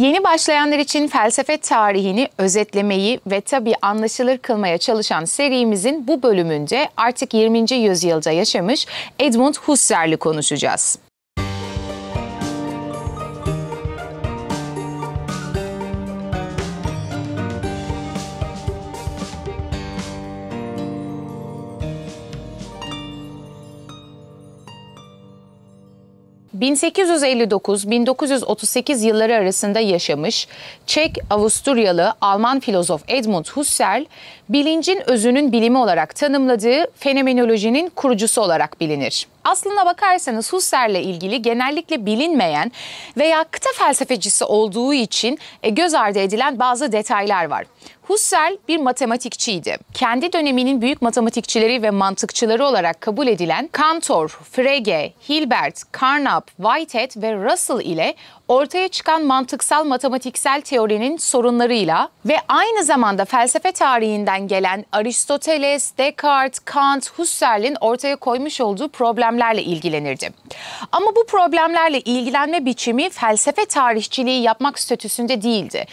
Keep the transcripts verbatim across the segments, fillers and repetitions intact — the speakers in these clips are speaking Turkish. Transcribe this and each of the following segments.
Yeni başlayanlar için felsefe tarihini özetlemeyi ve tabii anlaşılır kılmaya çalışan serimizin bu bölümünde artık yirminci yüzyılda yaşamış Edmund Husserl'i konuşacağız. bin sekiz yüz elli dokuz - bin dokuz yüz otuz sekiz yılları arasında yaşamış Çek, Avusturyalı, Alman filozof Edmund Husserl, bilincin özünün bilimi olarak tanımladığı fenomenolojinin kurucusu olarak bilinir. Aslına bakarsanız Husserl'le ilgili genellikle bilinmeyen veya kıta felsefecisi olduğu için göz ardı edilen bazı detaylar var. Husserl bir matematikçiydi. Kendi döneminin büyük matematikçileri ve mantıkçıları olarak kabul edilen Cantor, Frege, Hilbert, Carnap, Whitehead ve Russell ile ortaya çıkan mantıksal matematiksel teorinin sorunlarıyla ve aynı zamanda felsefe tarihinden gelen Aristoteles, Descartes, Kant, Husserl'in ortaya koymuş olduğu problemlerle ilgilenirdi. Ama bu problemlerle ilgilenme biçimi felsefe tarihçiliği yapmak statüsünde değildi.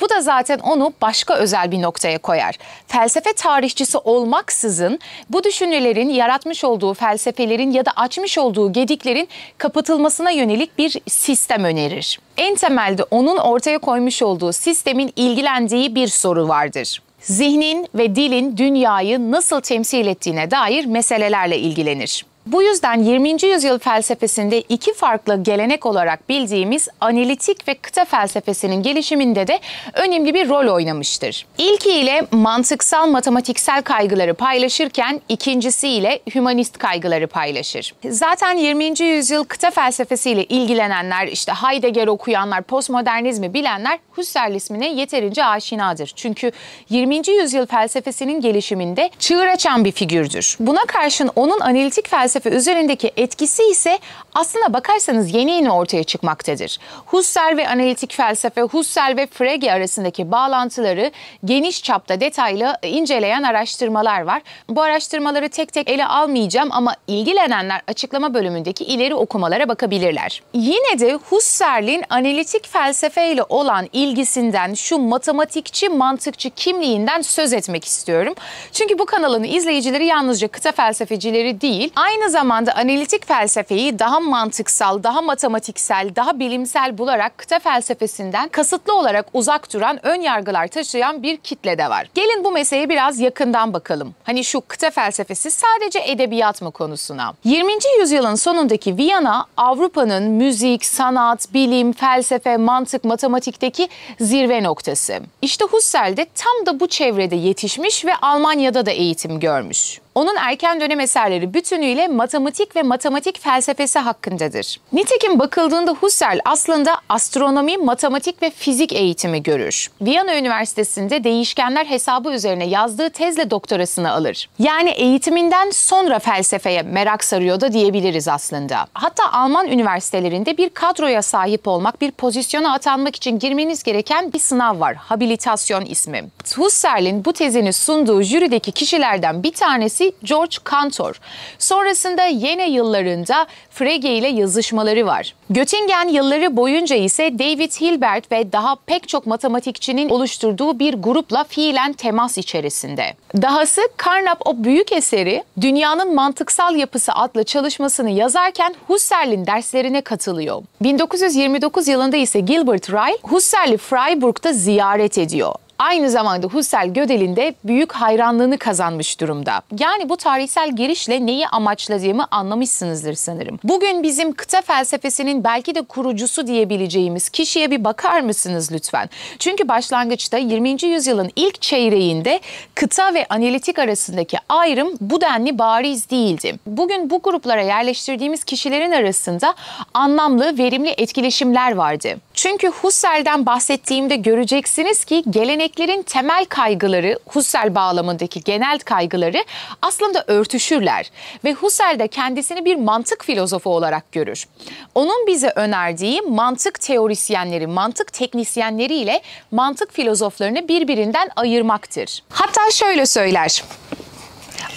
Bu da zaten onu başka özel bir noktaya koyar. Felsefe tarihçisi olmaksızın bu düşüncelerin yaratmış olduğu felsefelerin ya da açmış olduğu gediklerin kapatılmasına yönelik bir sistem önerir. En temelde onun ortaya koymuş olduğu sistemin ilgilendiği bir soru vardır. Zihnin ve dilin dünyayı nasıl temsil ettiğine dair meselelerle ilgilenir. Bu yüzden yirminci yüzyıl felsefesinde iki farklı gelenek olarak bildiğimiz analitik ve kıta felsefesinin gelişiminde de önemli bir rol oynamıştır. İlkiyle mantıksal matematiksel kaygıları paylaşırken ikincisiyle hümanist kaygıları paylaşır. Zaten yirminci yüzyıl kıta felsefesiyle ilgilenenler, işte Heidegger okuyanlar, postmodernizmi bilenler Husserl ismine yeterince aşinadır. Çünkü yirminci yüzyıl felsefesinin gelişiminde çığır açan bir figürdür. Buna karşın onun analitik felsefe üzerindeki etkisi ise aslına bakarsanız yeni yeni ortaya çıkmaktadır. Husserl ve analitik felsefe, Husserl ve Frege arasındaki bağlantıları geniş çapta detaylı inceleyen araştırmalar var. Bu araştırmaları tek tek ele almayacağım ama ilgilenenler açıklama bölümündeki ileri okumalara bakabilirler. Yine de Husserl'in analitik felsefe ile olan ilgisinden, şu matematikçi mantıkçı kimliğinden söz etmek istiyorum. Çünkü bu kanalın izleyicileri yalnızca kıta felsefecileri değil, aynı Aynı zamanda analitik felsefeyi daha mantıksal, daha matematiksel, daha bilimsel bularak kıta felsefesinden kasıtlı olarak uzak duran, ön yargılar taşıyan bir kitle de var. Gelin bu meseleye biraz yakından bakalım. Hani şu kıta felsefesi sadece edebiyat mı konusuna? yirminci yüzyılın sonundaki Viyana, Avrupa'nın müzik, sanat, bilim, felsefe, mantık, matematikteki zirve noktası. İşte Husserl de tam da bu çevrede yetişmiş ve Almanya'da da eğitim görmüş. Onun erken dönem eserleri bütünüyle matematik ve matematik felsefesi hakkındadır. Nitekim bakıldığında Husserl aslında astronomi, matematik ve fizik eğitimi görür. Viyana Üniversitesi'nde değişkenler hesabı üzerine yazdığı tezle doktorasını alır. Yani eğitiminden sonra felsefeye merak sarıyor da diyebiliriz aslında. Hatta Alman üniversitelerinde bir kadroya sahip olmak, bir pozisyona atanmak için girmeniz gereken bir sınav var. Habilitasyon ismi. Husserl'in bu tezini sunduğu jürideki kişilerden bir tanesi George Cantor. Sonrasında yine yıllarında Frege ile yazışmaları var. Göttingen yılları boyunca ise David Hilbert ve daha pek çok matematikçinin oluşturduğu bir grupla fiilen temas içerisinde. Dahası Carnap o büyük eseri Dünyanın Mantıksal Yapısı adlı çalışmasını yazarken Husserl'in derslerine katılıyor. bin dokuz yüz yirmi dokuz yılında ise Gilbert Ryle Husserl'i Freiburg'da ziyaret ediyor. Aynı zamanda Husserl Gödel'in de büyük hayranlığını kazanmış durumda. Yani bu tarihsel girişle neyi amaçladığımı anlamışsınızdır sanırım. Bugün bizim kıta felsefesinin belki de kurucusu diyebileceğimiz kişiye bir bakar mısınız lütfen? Çünkü başlangıçta yirminci yüzyılın ilk çeyreğinde kıta ve analitik arasındaki ayrım bu denli bariz değildi. Bugün bu gruplara yerleştirdiğimiz kişilerin arasında anlamlı, verimli etkileşimler vardı. Çünkü Husserl'den bahsettiğimde göreceksiniz ki gelenek Geleneklerin temel kaygıları, Husserl bağlamındaki genel kaygıları aslında örtüşürler ve Husserl de kendisini bir mantık filozofu olarak görür. Onun bize önerdiği mantık teorisyenleri, mantık teknisyenleri ile mantık filozoflarını birbirinden ayırmaktır. Hatta şöyle söyler: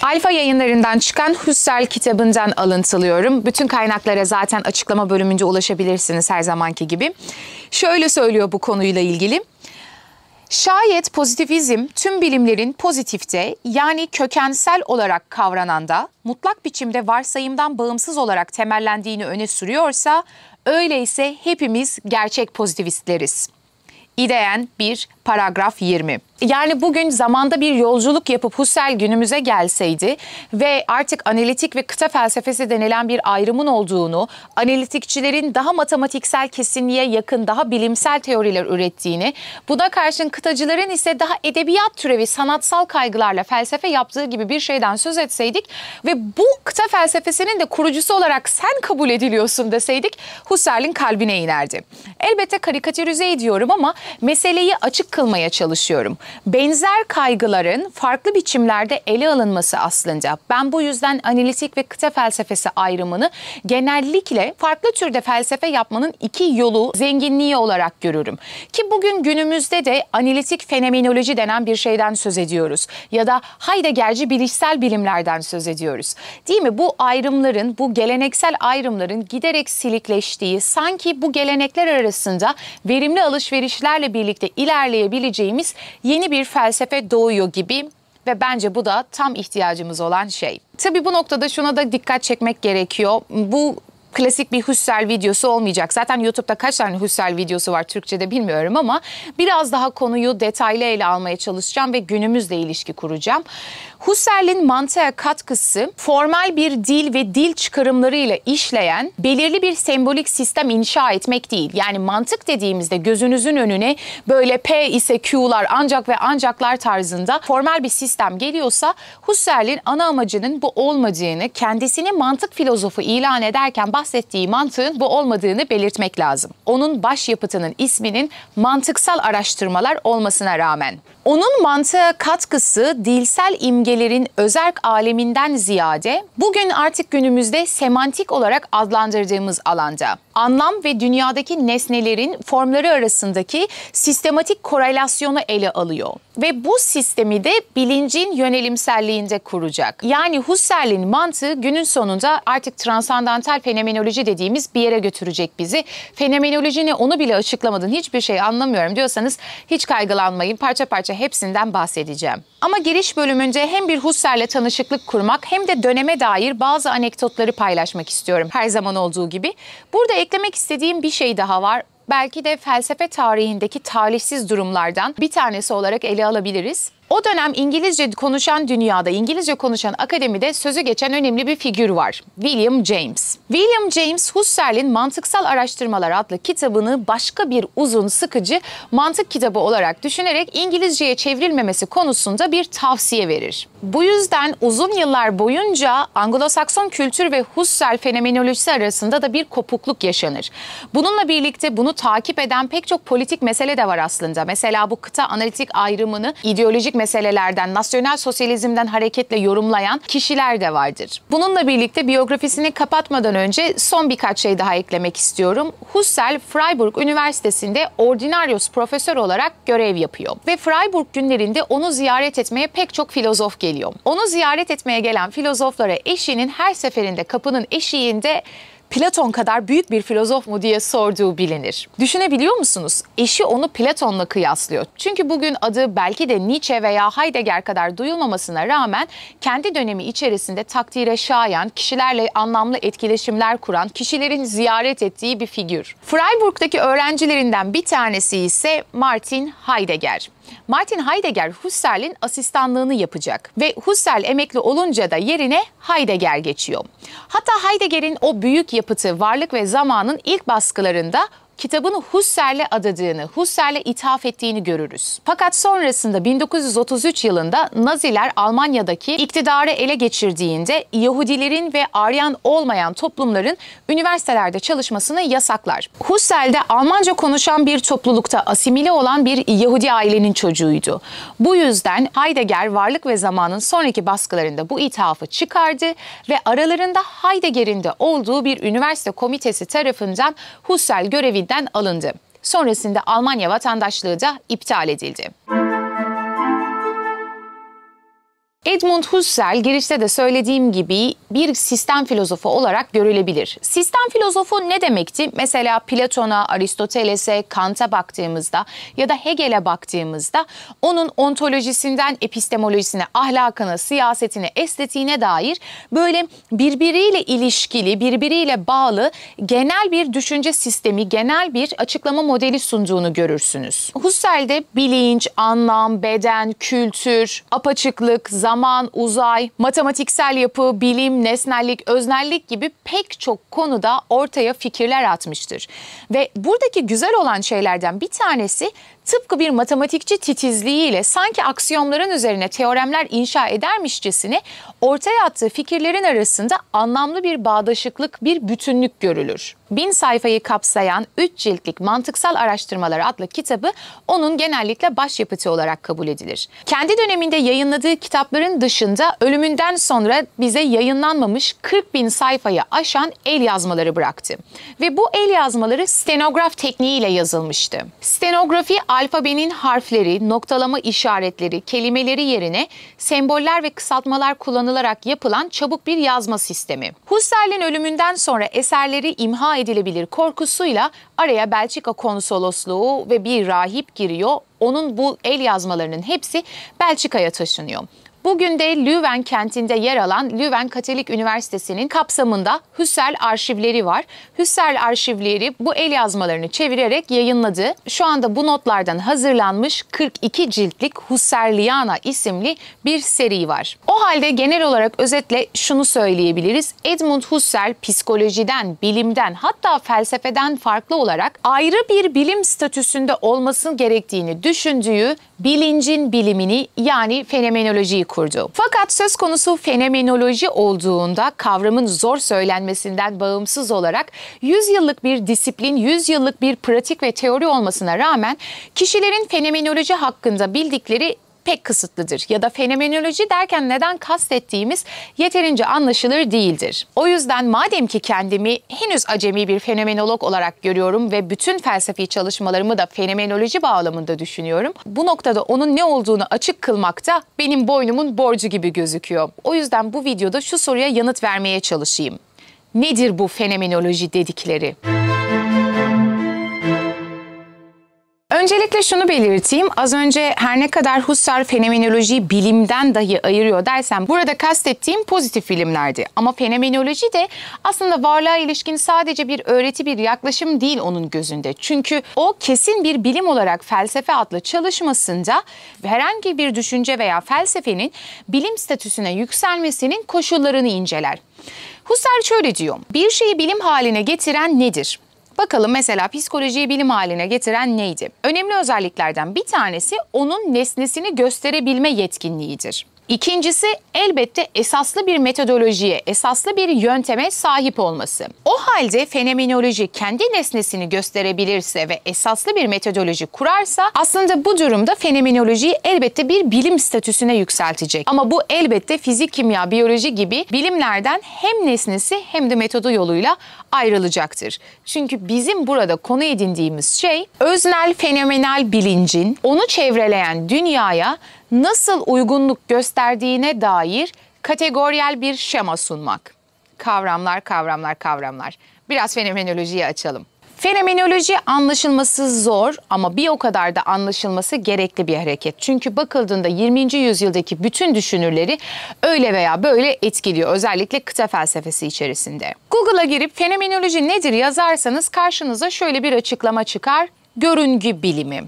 Alfa yayınlarından çıkan Husserl kitabından alıntılıyorum. Bütün kaynaklara zaten açıklama bölümünce ulaşabilirsiniz her zamanki gibi. Şöyle söylüyor bu konuyla ilgili. Şayet pozitivizm tüm bilimlerin pozitifte yani kökensel olarak kavrananda mutlak biçimde varsayımdan bağımsız olarak temellendiğini öne sürüyorsa öyleyse hepimiz gerçek pozitivistleriz. İdeyen bir paragraf yirmi. Yani bugün zamanda bir yolculuk yapıp Husserl günümüze gelseydi ve artık analitik ve kıta felsefesi denilen bir ayrımın olduğunu, analitikçilerin daha matematiksel kesinliğe yakın, daha bilimsel teoriler ürettiğini, buna karşın kıtacıların ise daha edebiyat türevi, sanatsal kaygılarla felsefe yaptığı gibi bir şeyden söz etseydik ve bu kıta felsefesinin de kurucusu olarak sen kabul ediliyorsun deseydik, Husserl'in kalbine inerdi. Elbette karikatürize ediyorum ama meseleyi açık kılmaya çalışıyorum. Benzer kaygıların farklı biçimlerde ele alınması aslında. Ben bu yüzden analitik ve kıta felsefesi ayrımını genellikle farklı türde felsefe yapmanın iki yolu zenginliği olarak görürüm. Ki bugün günümüzde de analitik fenomenoloji denen bir şeyden söz ediyoruz. Ya da Heidegger'ci bilişsel bilimlerden söz ediyoruz. Değil mi? Bu ayrımların, bu geleneksel ayrımların giderek silikleştiği, sanki bu gelenekler arasında verimli alışverişlerle birlikte ilerleyebileceğimiz yeni bir felsefe doğuyor gibi ve bence bu da tam ihtiyacımız olan şey. Tabii bu noktada şuna da dikkat çekmek gerekiyor. Bu klasik bir Husserl videosu olmayacak. Zaten YouTube'da kaç tane Husserl videosu var Türkçe'de bilmiyorum ama biraz daha konuyu detaylı ele almaya çalışacağım ve günümüzle ilişki kuracağım. Husserl'in mantığa katkısı formal bir dil ve dil çıkarımlarıyla işleyen belirli bir sembolik sistem inşa etmek değil. Yani mantık dediğimizde gözünüzün önüne böyle P ise Q'lar ancak ve ancaklar tarzında formal bir sistem geliyorsa Husserl'in ana amacının bu olmadığını, kendisini mantık filozofu ilan ederken bahsettiği mantığın bu olmadığını belirtmek lazım. Onun başyapıtının isminin Mantıksal Araştırmalar olmasına rağmen. Onun mantığa katkısı dilsel imgelerin özerk aleminden ziyade bugün artık günümüzde semantik olarak adlandırdığımız alanda. Anlam ve dünyadaki nesnelerin formları arasındaki sistematik korelasyonu ele alıyor. Ve bu sistemi de bilincin yönelimselliğinde kuracak. Yani Husserl'in mantığı günün sonunda artık transandantal fenomenoloji dediğimiz bir yere götürecek bizi. Fenomenoloji ne onu bile açıklamadın, hiçbir şey anlamıyorum diyorsanız hiç kaygılanmayın, parça parça hepsinden bahsedeceğim. Ama giriş bölümünde hem bir Husserl'le tanışıklık kurmak hem de döneme dair bazı anekdotları paylaşmak istiyorum her zaman olduğu gibi. Burada eklemek istediğim bir şey daha var. Belki de felsefe tarihindeki talihsiz durumlardan bir tanesi olarak ele alabiliriz. O dönem İngilizce konuşan dünyada, İngilizce konuşan akademide sözü geçen önemli bir figür var. William James. William James, Husserl'in Mantıksal Araştırmalar adlı kitabını başka bir uzun, sıkıcı mantık kitabı olarak düşünerek İngilizceye çevrilmemesi konusunda bir tavsiye verir. Bu yüzden uzun yıllar boyunca Anglo-Sakson kültür ve Husserl fenomenolojisi arasında da bir kopukluk yaşanır. Bununla birlikte bunu takip eden pek çok politik mesele de var aslında. Mesela bu kıta analitik ayrımını ideolojik meselelerden, nasyonel sosyalizmden hareketle yorumlayan kişiler de vardır. Bununla birlikte biyografisini kapatmadan önce son birkaç şey daha eklemek istiyorum. Husserl, Freiburg Üniversitesi'nde ordinarius profesör olarak görev yapıyor. Ve Freiburg günlerinde onu ziyaret etmeye pek çok filozof geliyor. Onu ziyaret etmeye gelen filozoflara eşinin her seferinde kapının eşiğinde Platon kadar büyük bir filozof mu diye sorduğu bilinir. Düşünebiliyor musunuz? Eşi onu Platon'la kıyaslıyor. Çünkü bugün adı belki de Nietzsche veya Heidegger kadar duyulmamasına rağmen kendi dönemi içerisinde takdire şayan, kişilerle anlamlı etkileşimler kuran, kişilerin ziyaret ettiği bir figür. Freiburg'daki öğrencilerinden bir tanesi ise Martin Heidegger. Martin Heidegger Husserl'in asistanlığını yapacak ve Husserl emekli olunca da yerine Heidegger geçiyor. Hatta Heidegger'in o büyük yapıtı Varlık ve Zaman'ın ilk baskılarında kitabını Husserl'e adadığını, Husserl'e ithaf ettiğini görürüz. Fakat sonrasında bin dokuz yüz otuz üç yılında Naziler Almanya'daki iktidarı ele geçirdiğinde Yahudilerin ve Aryan olmayan toplumların üniversitelerde çalışmasını yasaklar. Husserl de Almanca konuşan bir toplulukta asimile olan bir Yahudi ailenin çocuğuydu. Bu yüzden Heidegger Varlık ve Zaman'ın sonraki baskılarında bu ithafı çıkardı ve aralarında Heidegger'in de olduğu bir üniversite komitesi tarafından Husserl görevi alındı. Sonrasında Almanya vatandaşlığı da iptal edildi. Edmund Husserl girişte de söylediğim gibi bir sistem filozofu olarak görülebilir. Sistem filozofu ne demekti? Mesela Platon'a, Aristoteles'e, Kant'a baktığımızda ya da Hegel'e baktığımızda onun ontolojisinden epistemolojisine, ahlakına, siyasetine, estetiğine dair böyle birbiriyle ilişkili, birbiriyle bağlı genel bir düşünce sistemi, genel bir açıklama modeli sunduğunu görürsünüz. Husserl'de bilinç, anlam, beden, kültür, apaçıklık, zaman, zaman, uzay, matematiksel yapı, bilim, nesnellik, öznellik gibi pek çok konuda ortaya fikirler atmıştır. Ve buradaki güzel olan şeylerden bir tanesi tıpkı bir matematikçi titizliğiyle sanki aksiyomların üzerine teoremler inşa edermişçesine ortaya attığı fikirlerin arasında anlamlı bir bağdaşıklık, bir bütünlük görülür. Bin sayfayı kapsayan üç ciltlik Mantıksal Araştırmalar adlı kitabı onun genellikle başyapıtı olarak kabul edilir. Kendi döneminde yayınladığı kitapların dışında ölümünden sonra bize yayınlanmamış kırk bin sayfayı aşan el yazmaları bıraktı. Ve bu el yazmaları stenograf tekniğiyle yazılmıştı. Stenografi, alfabenin harfleri, noktalama işaretleri, kelimeleri yerine semboller ve kısaltmalar kullanılarak yapılan çabuk bir yazma sistemi. Husserl'in ölümünden sonra eserleri imha edilebilir korkusuyla araya Belçika konsolosluğu ve bir rahip giriyor. Onun bu el yazmalarının hepsi Belçika'ya taşınıyor. Bugün de Lüven kentinde yer alan Lüven Katolik Üniversitesi'nin kapsamında Husserl arşivleri var. Husserl arşivleri bu el yazmalarını çevirerek yayınladı. Şu anda bu notlardan hazırlanmış kırk iki ciltlik Husserliana isimli bir seri var. O halde genel olarak özetle şunu söyleyebiliriz. Edmund Husserl psikolojiden, bilimden hatta felsefeden farklı olarak ayrı bir bilim statüsünde olması gerektiğini düşündüğü bilincin bilimini yani fenomenolojiyi kurdu. Fakat söz konusu fenomenoloji olduğunda kavramın zor söylenmesinden bağımsız olarak yüz yıllık bir disiplin, yüz yıllık bir pratik ve teori olmasına rağmen kişilerin fenomenoloji hakkında bildikleri pek kısıtlıdır ya da fenomenoloji derken neden kastettiğimiz yeterince anlaşılır değildir. O yüzden madem ki kendimi henüz acemi bir fenomenolog olarak görüyorum ve bütün felsefi çalışmalarımı da fenomenoloji bağlamında düşünüyorum, bu noktada onun ne olduğunu açık kılmak da benim boynumun borcu gibi gözüküyor. O yüzden bu videoda şu soruya yanıt vermeye çalışayım. Nedir bu fenomenoloji dedikleri? Öncelikle şunu belirteyim, az önce her ne kadar Husserl fenomenolojiyi bilimden dahi ayırıyor dersem burada kastettiğim pozitif bilimlerdi. Ama fenomenoloji de aslında varlığa ilişkin sadece bir öğreti, bir yaklaşım değil onun gözünde. Çünkü o kesin bir bilim olarak felsefe adlı çalışmasında herhangi bir düşünce veya felsefenin bilim statüsüne yükselmesinin koşullarını inceler. Husserl şöyle diyor, bir şeyi bilim haline getiren nedir? Bakalım mesela psikolojiyi bilim haline getiren neydi? Önemli özelliklerden bir tanesi onun nesnesini gösterebilme yetkinliğidir. İkincisi elbette esaslı bir metodolojiye, esaslı bir yönteme sahip olması. O halde fenomenoloji kendi nesnesini gösterebilirse ve esaslı bir metodoloji kurarsa aslında bu durumda fenomenolojiyi elbette bir bilim statüsüne yükseltecek. Ama bu elbette fizik, kimya, biyoloji gibi bilimlerden hem nesnesi hem de metodu yoluyla ayrılacaktır. Çünkü bizim burada konu edindiğimiz şey öznel fenomenal bilincin onu çevreleyen dünyaya nasıl uygunluk gösterdiğine dair kategoriyel bir şema sunmak. Kavramlar, kavramlar, kavramlar. Biraz fenomenolojiyi açalım. Fenomenoloji anlaşılması zor ama bir o kadar da anlaşılması gerekli bir hareket. Çünkü bakıldığında yirminci yüzyıldaki bütün düşünürleri öyle veya böyle etkiliyor. Özellikle kıta felsefesi içerisinde. Google'a girip fenomenoloji nedir yazarsanız karşınıza şöyle bir açıklama çıkar. Görüngü bilimi.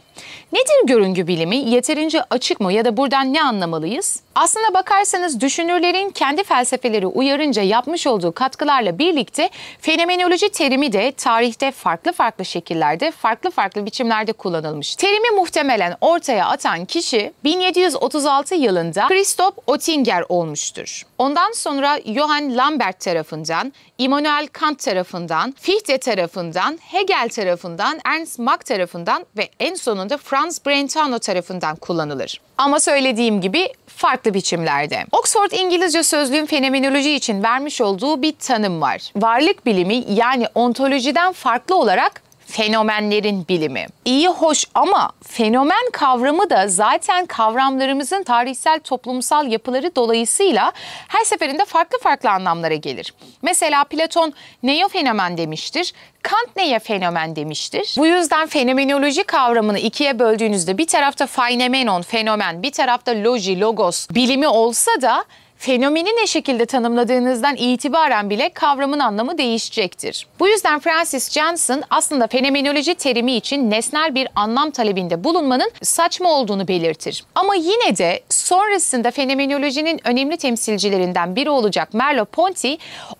Nedir görüngü bilimi? Yeterince açık mı ya da buradan ne anlamalıyız? Aslına bakarsanız düşünürlerin kendi felsefeleri uyarınca yapmış olduğu katkılarla birlikte fenomenoloji terimi de tarihte farklı farklı şekillerde, farklı farklı biçimlerde kullanılmış. Terimi muhtemelen ortaya atan kişi bin yedi yüz otuz altı yılında Christoph Oettinger olmuştur. Ondan sonra Johann Lambert tarafından, Immanuel Kant tarafından, Fichte tarafından, Hegel tarafından, Ernst Mach tarafından ve en sonunda Francis Brentano tarafından kullanılır. Ama söylediğim gibi farklı biçimlerde. Oxford İngilizce Sözlüğün fenomenoloji için vermiş olduğu bir tanım var. Varlık bilimi yani ontolojiden farklı olarak fenomenlerin bilimi. İyi hoş ama fenomen kavramı da zaten kavramlarımızın tarihsel toplumsal yapıları dolayısıyla her seferinde farklı farklı anlamlara gelir. Mesela Platon neye fenomen demiştir? Kant neye fenomen demiştir? Bu yüzden fenomenoloji kavramını ikiye böldüğünüzde bir tarafta phainemenon, fenomen, bir tarafta loji, logos bilimi olsa da fenomeni ne şekilde tanımladığınızdan itibaren bile kavramın anlamı değişecektir. Bu yüzden Francis Jeanson aslında fenomenoloji terimi için nesnel bir anlam talebinde bulunmanın saçma olduğunu belirtir. Ama yine de sonrasında fenomenolojinin önemli temsilcilerinden biri olacak Merleau-Ponty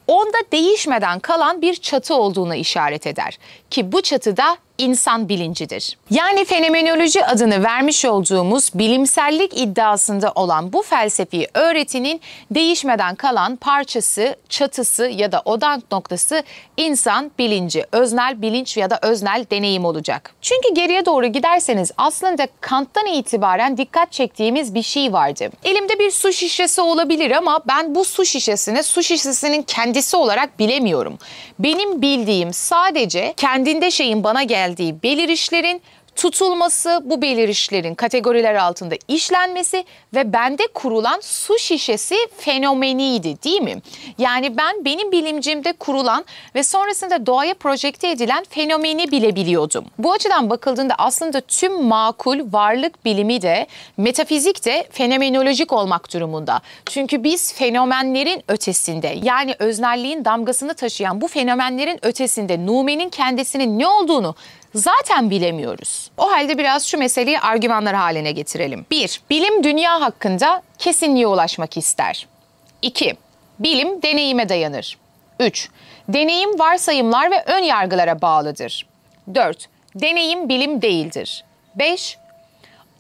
onda değişmeden kalan bir çatı olduğunu işaret eder ki bu çatıda İnsan bilincidir. Yani fenomenoloji adını vermiş olduğumuz bilimsellik iddiasında olan bu felsefi öğretinin değişmeden kalan parçası, çatısı ya da odak noktası insan bilinci, öznel bilinç ya da öznel deneyim olacak. Çünkü geriye doğru giderseniz aslında Kant'tan itibaren dikkat çektiğimiz bir şey vardı. Elimde bir su şişesi olabilir ama ben bu su şişesini su şişesinin kendisi olarak bilemiyorum. Benim bildiğim sadece kendinde şeyin bana geldiği belirişlerin tutulması, bu belirişlerin kategoriler altında işlenmesi ve bende kurulan su şişesi fenomeniydi, değil mi? Yani ben benim bilimcimde kurulan ve sonrasında doğaya projekte edilen fenomeni bilebiliyordum. Bu açıdan bakıldığında aslında tüm makul varlık bilimi de metafizik de fenomenolojik olmak durumunda. Çünkü biz fenomenlerin ötesinde, yani öznelliğin damgasını taşıyan bu fenomenlerin ötesinde Nume'nin kendisinin ne olduğunu zaten bilemiyoruz. O halde biraz şu meseleyi argümanlar haline getirelim. bir Bilim dünya hakkında kesinliğe ulaşmak ister. iki Bilim deneyime dayanır. üç Deneyim varsayımlar ve ön yargılara bağlıdır. dört Deneyim bilim değildir. beş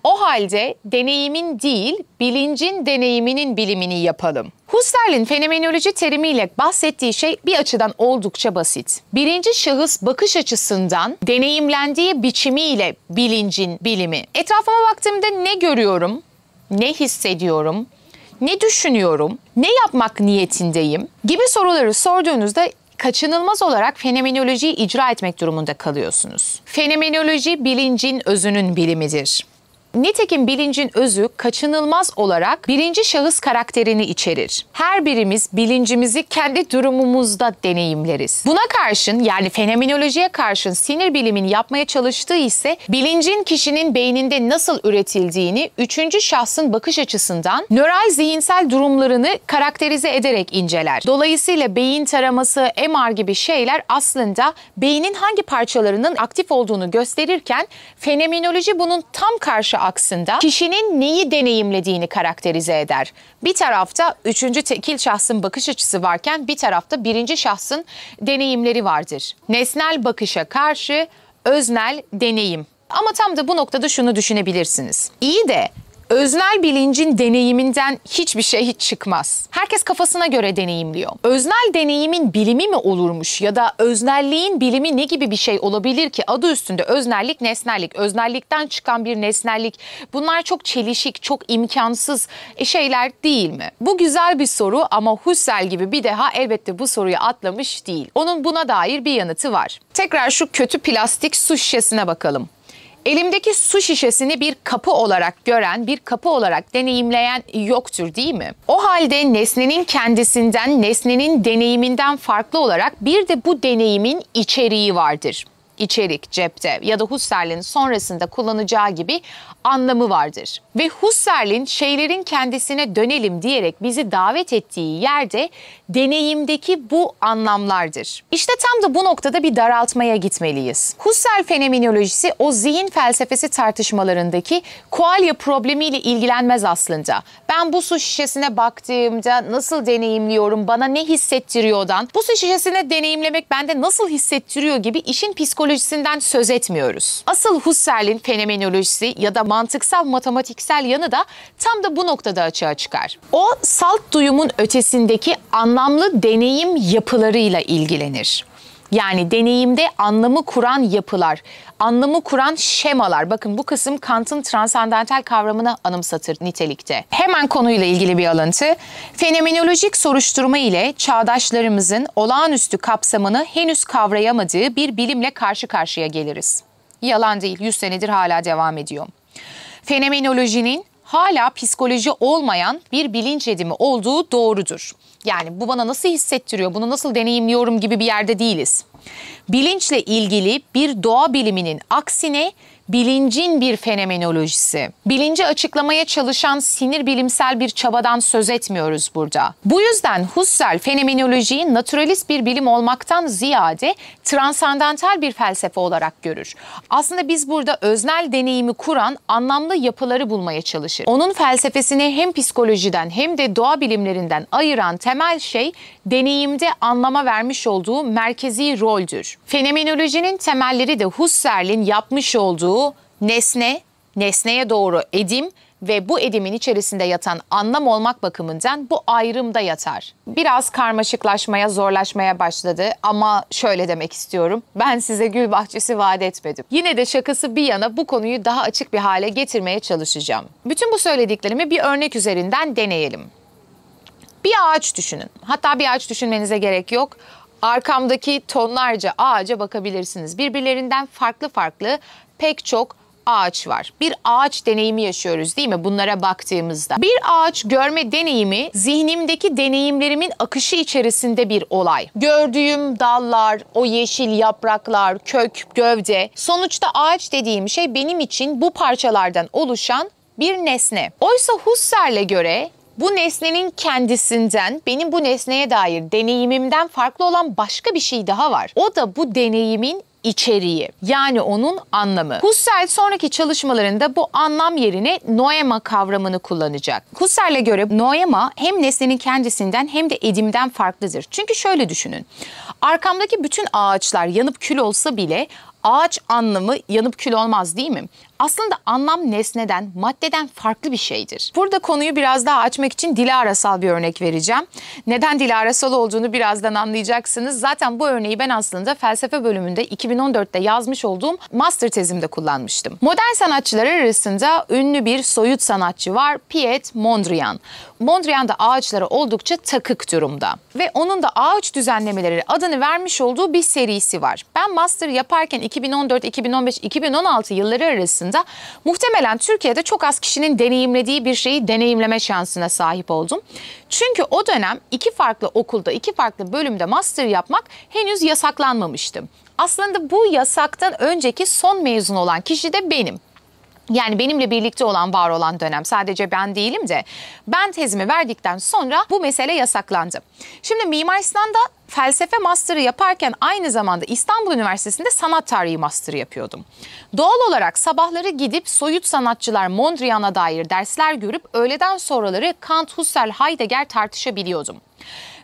O halde deneyimin değil, bilincin deneyiminin bilimini yapalım. Husserl'in fenomenoloji terimiyle bahsettiği şey bir açıdan oldukça basit. Birinci şahıs bakış açısından deneyimlendiği biçimiyle bilincin bilimi. Etrafıma baktığımda ne görüyorum, ne hissediyorum, ne düşünüyorum, ne yapmak niyetindeyim gibi soruları sorduğunuzda kaçınılmaz olarak fenomenolojiyi icra etmek durumunda kalıyorsunuz. Fenomenoloji bilincin özünün bilimidir. Nitekim bilincin özü kaçınılmaz olarak birinci şahıs karakterini içerir. Her birimiz bilincimizi kendi durumumuzda deneyimleriz. Buna karşın, yani fenomenolojiye karşın sinir bilimini yapmaya çalıştığı ise bilincin kişinin beyninde nasıl üretildiğini üçüncü şahsın bakış açısından nöral zihinsel durumlarını karakterize ederek inceler. Dolayısıyla beyin taraması, M R gibi şeyler aslında beynin hangi parçalarının aktif olduğunu gösterirken fenomenoloji bunun tam karşı aksında kişinin neyi deneyimlediğini karakterize eder. Bir tarafta üçüncü tekil şahsın bakış açısı varken bir tarafta birinci şahsın deneyimleri vardır. Nesnel bakışa karşı öznel deneyim. Ama tam da bu noktada şunu düşünebilirsiniz. İyi de öznel bilincin deneyiminden hiçbir şey hiç çıkmaz. Herkes kafasına göre deneyimliyor. Öznel deneyimin bilimi mi olurmuş ya da öznelliğin bilimi ne gibi bir şey olabilir ki? Adı üstünde öznellik, nesnellik, öznellikten çıkan bir nesnellik. Bunlar çok çelişik, çok imkansız şeyler değil mi? Bu güzel bir soru ama Husserl gibi bir deha elbette bu soruyu atlamış değil. Onun buna dair bir yanıtı var. Tekrar şu kötü plastik su şişesine bakalım. Elimdeki su şişesini bir kapı olarak gören, bir kapı olarak deneyimleyen yoktur, değil mi? O halde nesnenin kendisinden, nesnenin deneyiminden farklı olarak bir de bu deneyimin içeriği vardır. İçerik cepte ya da Husserl'in sonrasında kullanacağı gibi anlamı vardır. Ve Husserl'in şeylerin kendisine dönelim diyerek bizi davet ettiği yerde deneyimdeki bu anlamlardır. İşte tam da bu noktada bir daraltmaya gitmeliyiz. Husserl fenomenolojisi o zihin felsefesi tartışmalarındaki kualya problemiyle ilgilenmez aslında. Ben bu su şişesine baktığımda nasıl deneyimliyorum, bana ne hissettiriyordan, bu su şişesine deneyimlemek bende nasıl hissettiriyor gibi işin psikolojisinden söz etmiyoruz. Asıl Husserl'in fenomenolojisi ya da mantıksal matematiksel yanı da tam da bu noktada açığa çıkar. O salt duyumun ötesindeki anlamlı deneyim yapılarıyla ilgilenir. Yani deneyimde anlamı kuran yapılar, anlamı kuran şemalar. Bakın bu kısım Kant'ın transandantal kavramını anımsatır nitelikte. Hemen konuyla ilgili bir alıntı. Fenomenolojik soruşturma ile çağdaşlarımızın olağanüstü kapsamını henüz kavrayamadığı bir bilimle karşı karşıya geliriz. Yalan değil, yüz senedir hala devam ediyor. Fenomenolojinin hala psikoloji olmayan bir bilinç edimi olduğu doğrudur. Yani bu bana nasıl hissettiriyor, bunu nasıl deneyimliyorum gibi bir yerde değiliz. Bilinçle ilgili bir doğa biliminin aksine bilincin bir fenomenolojisi. Bilinci açıklamaya çalışan sinir bilimsel bir çabadan söz etmiyoruz burada. Bu yüzden Husserl fenomenolojiyi naturalist bir bilim olmaktan ziyade transandantal bir felsefe olarak görür. Aslında biz burada öznel deneyimi kuran anlamlı yapıları bulmaya çalışır. Onun felsefesini hem psikolojiden hem de doğa bilimlerinden ayıran temel şey deneyimde anlama vermiş olduğu merkezi roldür. Fenomenolojinin temelleri de Husserl'in yapmış olduğu nesne, nesneye doğru edim ve bu edimin içerisinde yatan anlam olmak bakımından bu ayrımda yatar. Biraz karmaşıklaşmaya, zorlaşmaya başladı ama şöyle demek istiyorum. Ben size gül bahçesi vaat etmedim. Yine de şakası bir yana bu konuyu daha açık bir hale getirmeye çalışacağım. Bütün bu söylediklerimi bir örnek üzerinden deneyelim. Bir ağaç düşünün. Hatta bir ağaç düşünmenize gerek yok. Arkamdaki tonlarca ağaca bakabilirsiniz. Birbirlerinden farklı farklı pek çok ağaç var. Bir ağaç deneyimi yaşıyoruz değil mi bunlara baktığımızda? Bir ağaç görme deneyimi zihnimdeki deneyimlerimin akışı içerisinde bir olay. Gördüğüm dallar, o yeşil yapraklar, kök, gövde. Sonuçta ağaç dediğim şey benim için bu parçalardan oluşan bir nesne. Oysa Husserl'e göre bu nesnenin kendisinden, benim bu nesneye dair deneyimimden farklı olan başka bir şey daha var. O da bu deneyimin içeriği, yani onun anlamı. Husserl sonraki çalışmalarında bu anlam yerine noema kavramını kullanacak. Husserl'e göre noema hem nesnenin kendisinden hem de edimden farklıdır. Çünkü şöyle düşünün, arkamdaki bütün ağaçlar yanıp kül olsa bile ağaç anlamı yanıp kül olmaz değil mi? Aslında anlam nesneden, maddeden farklı bir şeydir. Burada konuyu biraz daha açmak için Dilarasal bir örnek vereceğim. Neden Dilarasal olduğunu birazdan anlayacaksınız. Zaten bu örneği ben aslında felsefe bölümünde iki bin on dörtte yazmış olduğum master tezimde kullanmıştım. Modern sanatçılar arasında ünlü bir soyut sanatçı var, Piet Mondrian. Mondrian da ağaçlara oldukça takık durumda. Ve onun da ağaç düzenlemeleri adını vermiş olduğu bir serisi var. Ben master yaparken iki bin on dört, iki bin on beş, iki bin on altı yılları arasında muhtemelen Türkiye'de çok az kişinin deneyimlediği bir şeyi deneyimleme şansına sahip oldum. Çünkü o dönem iki farklı okulda, iki farklı bölümde master yapmak henüz yasaklanmamıştı. Aslında bu yasaktan önceki son mezun olan kişi de benim. Yani benimle birlikte olan, var olan dönem. Sadece ben değilim de ben tezimi verdikten sonra bu mesele yasaklandı. Şimdi Mimar Sinan'da felsefe master'ı yaparken aynı zamanda İstanbul Üniversitesi'nde sanat tarihi master'ı yapıyordum. Doğal olarak sabahları gidip soyut sanatçılar Mondrian'a dair dersler görüp öğleden sonraları Kant, Husserl, Heidegger tartışabiliyordum.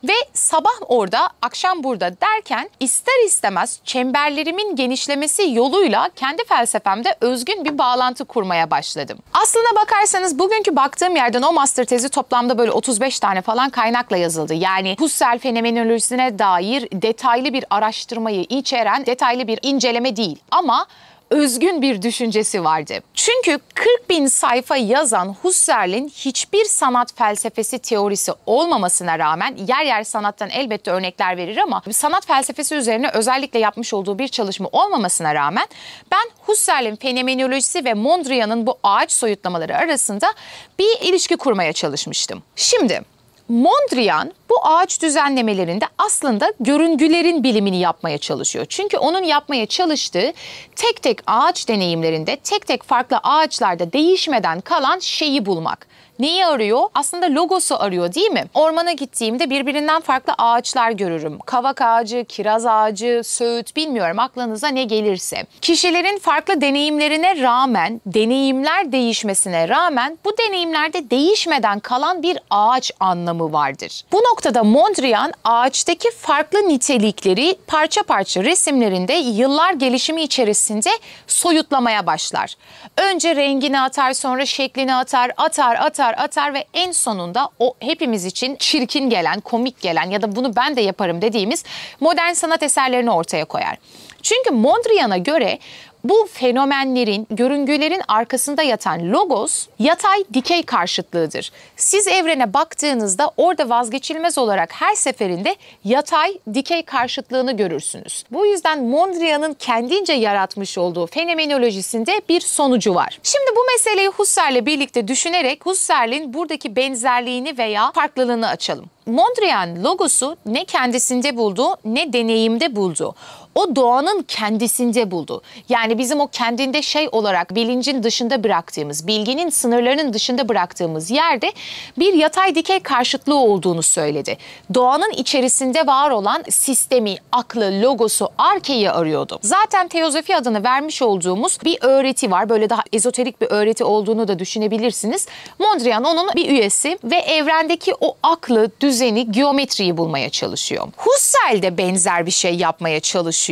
Ve sabah orada, akşam burada derken ister istemez çemberlerimin genişlemesi yoluyla kendi felsefemde özgün bir bağlantı kurmaya başladım. Aslına bakarsanız bugünkü baktığım yerden o master tezi toplamda böyle otuz beş tane falan kaynakla yazıldı. Yani Husserl fenomenolojisine dair detaylı bir araştırmayı içeren detaylı bir inceleme değil ama özgün bir düşüncesi vardı. Çünkü kırk bin sayfa yazan Husserl'in hiçbir sanat felsefesi teorisi olmamasına rağmen, yer yer sanattan elbette örnekler verir ama sanat felsefesi üzerine özellikle yapmış olduğu bir çalışma olmamasına rağmen ben Husserl'in fenomenolojisi ve Mondrian'ın bu ağaç soyutlamaları arasında bir ilişki kurmaya çalışmıştım. Şimdi Mondrian bu ağaç düzenlemelerinde aslında görüngülerin bilimini yapmaya çalışıyor. Çünkü onun yapmaya çalıştığı tek tek ağaç deneyimlerinde, tek tek farklı ağaçlarda değişmeden kalan şeyi bulmak. Neyi arıyor? Aslında logosu arıyor değil mi? Ormana gittiğimde birbirinden farklı ağaçlar görürüm. Kavak ağacı, kiraz ağacı, söğüt, bilmiyorum aklınıza ne gelirse. Kişilerin farklı deneyimlerine rağmen, deneyimler değişmesine rağmen bu deneyimlerde değişmeden kalan bir ağaç anlamı vardır. Bu noktada noktada Mondrian ağaçtaki farklı nitelikleri parça parça resimlerinde yıllar gelişimi içerisinde soyutlamaya başlar. Önce rengini atar, sonra şeklini atar, atar, atar, atar ve en sonunda o hepimiz için çirkin gelen, komik gelen ya da bunu ben de yaparım dediğimiz modern sanat eserlerini ortaya koyar. Çünkü Mondrian'a göre bu fenomenlerin, görüngülerin arkasında yatan logos yatay dikey karşıtlığıdır. Siz evrene baktığınızda orada vazgeçilmez olarak her seferinde yatay dikey karşıtlığını görürsünüz. Bu yüzden Mondrian'ın kendince yaratmış olduğu fenomenolojisinde bir sonucu var. Şimdi bu meseleyi Husserl'le birlikte düşünerek Husserl'in buradaki benzerliğini veya farklılığını açalım. Mondrian logosu ne kendisinde buldu ne deneyimde buldu. O doğanın kendisinde buldu. Yani bizim o kendinde şey olarak bilincin dışında bıraktığımız, bilginin sınırlarının dışında bıraktığımız yerde bir yatay dikey karşıtlığı olduğunu söyledi. Doğanın içerisinde var olan sistemi, aklı, logosu, arkeyi arıyordu. Zaten teozofi adını vermiş olduğumuz bir öğreti var. Böyle daha ezoterik bir öğreti olduğunu da düşünebilirsiniz. Mondrian onun bir üyesi ve evrendeki o aklı, düzeni, geometriyi bulmaya çalışıyor. Husserl de benzer bir şey yapmaya çalışıyor.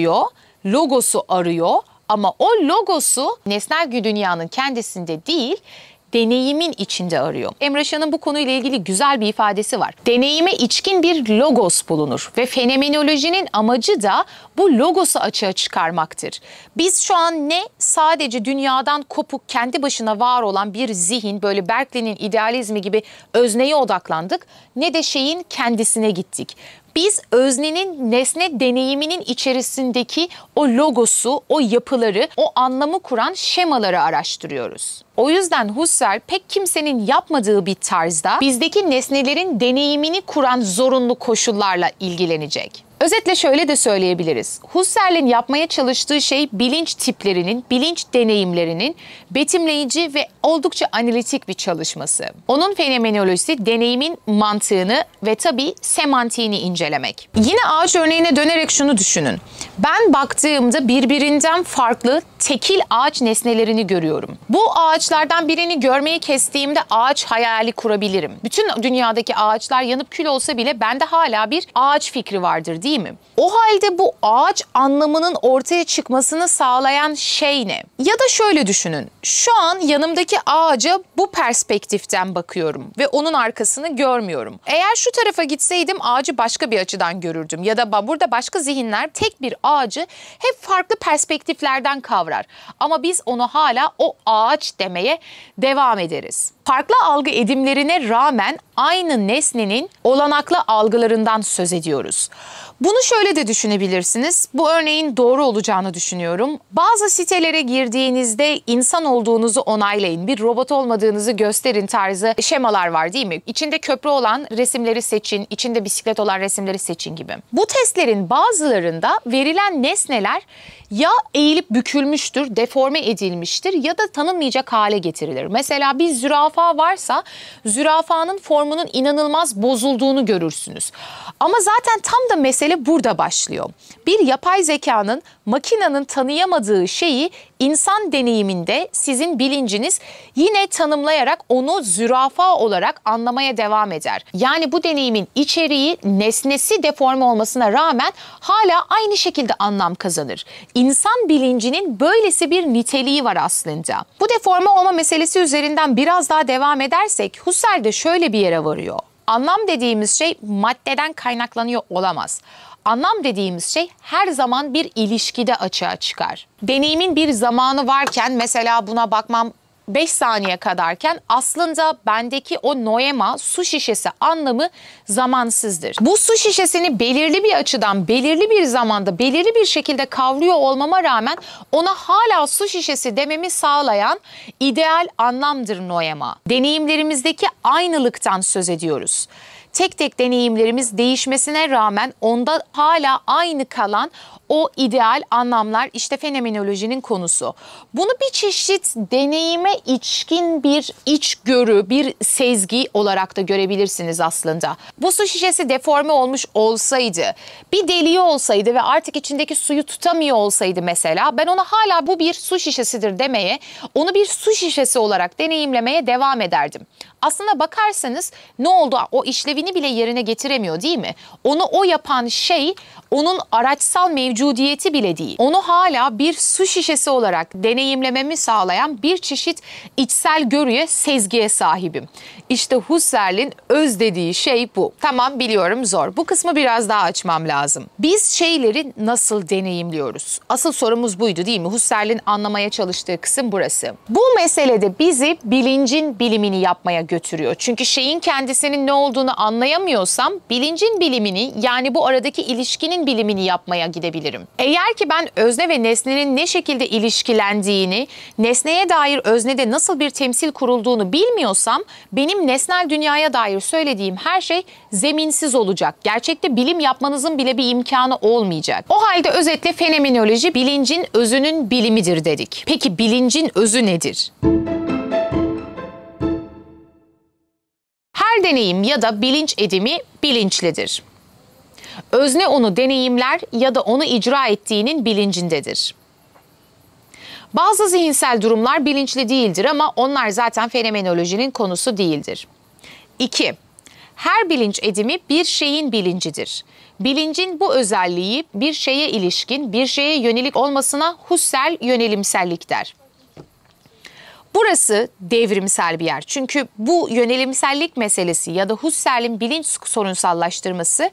Logosu arıyor ama o logosu nesnel dünyanın kendisinde değil, deneyimin içinde arıyor. Emre Şan'ın bu konuyla ilgili güzel bir ifadesi var. Deneyime içkin bir logos bulunur ve fenomenolojinin amacı da bu logosu açığa çıkarmaktır. Biz şu an ne sadece dünyadan kopuk, kendi başına var olan bir zihin, böyle Berkeley'nin idealizmi gibi özneye odaklandık, ne de şeyin kendisine gittik. Biz öznenin nesne deneyiminin içerisindeki o logosu, o yapıları, o anlamı kuran şemaları araştırıyoruz. O yüzden Husserl pek kimsenin yapmadığı bir tarzda bizdeki nesnelerin deneyimini kuran zorunlu koşullarla ilgilenecek. Özetle şöyle de söyleyebiliriz. Husserl'in yapmaya çalıştığı şey bilinç tiplerinin, bilinç deneyimlerinin betimleyici ve oldukça analitik bir çalışması. Onun fenomenolojisi deneyimin mantığını ve tabii semantiğini incelemek. Yine ağaç örneğine dönerek şunu düşünün. Ben baktığımda birbirinden farklı tekil ağaç nesnelerini görüyorum. Bu ağaçlardan birini görmeyi kestiğimde ağaç hayali kurabilirim. Bütün dünyadaki ağaçlar yanıp kül olsa bile bende hala bir ağaç fikri vardır, değil mi? O halde bu ağaç anlamının ortaya çıkmasını sağlayan şey ne? Ya da şöyle düşünün. Şu an yanımdaki ağaca bu perspektiften bakıyorum ve onun arkasını görmüyorum. Eğer şu tarafa gitseydim ağacı başka bir açıdan görürdüm. Ya da burada başka zihinler tek bir ağacı hep farklı perspektiflerden kavrar. Ama biz onu hala o ağaç demeye devam ederiz. Farklı algı edimlerine rağmen aynı nesnenin olanaklı algılarından söz ediyoruz. Bunu şöyle de düşünebilirsiniz. Bu örneğin doğru olacağını düşünüyorum. Bazı sitelere girdiğinizde insan olduğunuzu onaylayın, bir robot olmadığınızı gösterin tarzı şemalar var, değil mi? İçinde köprü olan resimleri seçin, içinde bisiklet olan resimleri seçin gibi. Bu testlerin bazılarında verilen nesneler ya eğilip bükülmüştür, deforme edilmiştir ya da tanınmayacak hale getirilir. Mesela bir zürafa varsa zürafanın formunun inanılmaz bozulduğunu görürsünüz. Ama zaten tam da mesele burada başlıyor. Bir yapay zekanın, makinenin tanıyamadığı şeyi insan deneyiminde sizin bilinciniz yine tanımlayarak onu zürafa olarak anlamaya devam eder. Yani bu deneyimin içeriği, nesnesi deforme olmasına rağmen hala aynı şekilde anlam kazanır. İnsan bilincinin böylesi bir niteliği var aslında. Bu deforme olma meselesi üzerinden biraz daha devam edersek Husserl de şöyle bir yere varıyor. Anlam dediğimiz şey maddeden kaynaklanıyor olamaz. Anlam dediğimiz şey her zaman bir ilişkide açığa çıkar. Deneyimin bir zamanı varken, mesela buna bakmam beş saniye kadarken, aslında bendeki o noema, su şişesi anlamı zamansızdır. Bu su şişesini belirli bir açıdan, belirli bir zamanda, belirli bir şekilde kavruyor olmama rağmen ona hala su şişesi dememi sağlayan ideal anlamdır noema. Deneyimlerimizdeki aynılıktan söz ediyoruz. Tek tek deneyimlerimiz değişmesine rağmen onda hala aynı kalan o ideal anlamlar işte fenomenolojinin konusu. Bunu bir çeşit deneyime içkin bir içgörü, bir sezgi olarak da görebilirsiniz aslında. Bu su şişesi deforme olmuş olsaydı, bir deliği olsaydı ve artık içindeki suyu tutamıyor olsaydı mesela, ben ona hala bu bir su şişesidir demeye, onu bir su şişesi olarak deneyimlemeye devam ederdim. Aslına bakarsanız ne oldu? O işlevini bile yerine getiremiyor değil mi? Onu o yapan şey onun araçsal mevcudiyeti bile değil. Onu hala bir su şişesi olarak deneyimlememi sağlayan bir çeşit içsel görüye, sezgiye sahibim. İşte Husserl'in öz dediği şey bu. Tamam, biliyorum zor. Bu kısmı biraz daha açmam lazım. Biz şeyleri nasıl deneyimliyoruz? Asıl sorumuz buydu değil mi? Husserl'in anlamaya çalıştığı kısım burası. Bu meselede bizi bilincin bilimini yapmaya götürüyor. Çünkü şeyin kendisinin ne olduğunu anlayamıyorsam bilincin bilimini, yani bu aradaki ilişkinin bilimini yapmaya gidebilirim. Eğer ki ben özne ve nesnenin ne şekilde ilişkilendiğini, nesneye dair öznede nasıl bir temsil kurulduğunu bilmiyorsam, benim nesnel dünyaya dair söylediğim her şey zeminsiz olacak. Gerçekte bilim yapmanızın bile bir imkanı olmayacak. O halde özetle fenomenoloji bilincin özünün bilimidir dedik. Peki bilincin özü nedir? Her deneyim ya da bilinç edimi bilinçlidir. Özne onu deneyimler ya da onu icra ettiğinin bilincindedir. Bazı zihinsel durumlar bilinçli değildir ama onlar zaten fenomenolojinin konusu değildir. iki. Her bilinç edimi bir şeyin bilincidir. Bilincin bu özelliği bir şeye ilişkin, bir şeye yönelik olmasına Husserl yönelimsellik der. Burası devrimsel bir yer. Çünkü bu yönelimsellik meselesi ya da Husserl'in bilinç sorunsallaştırması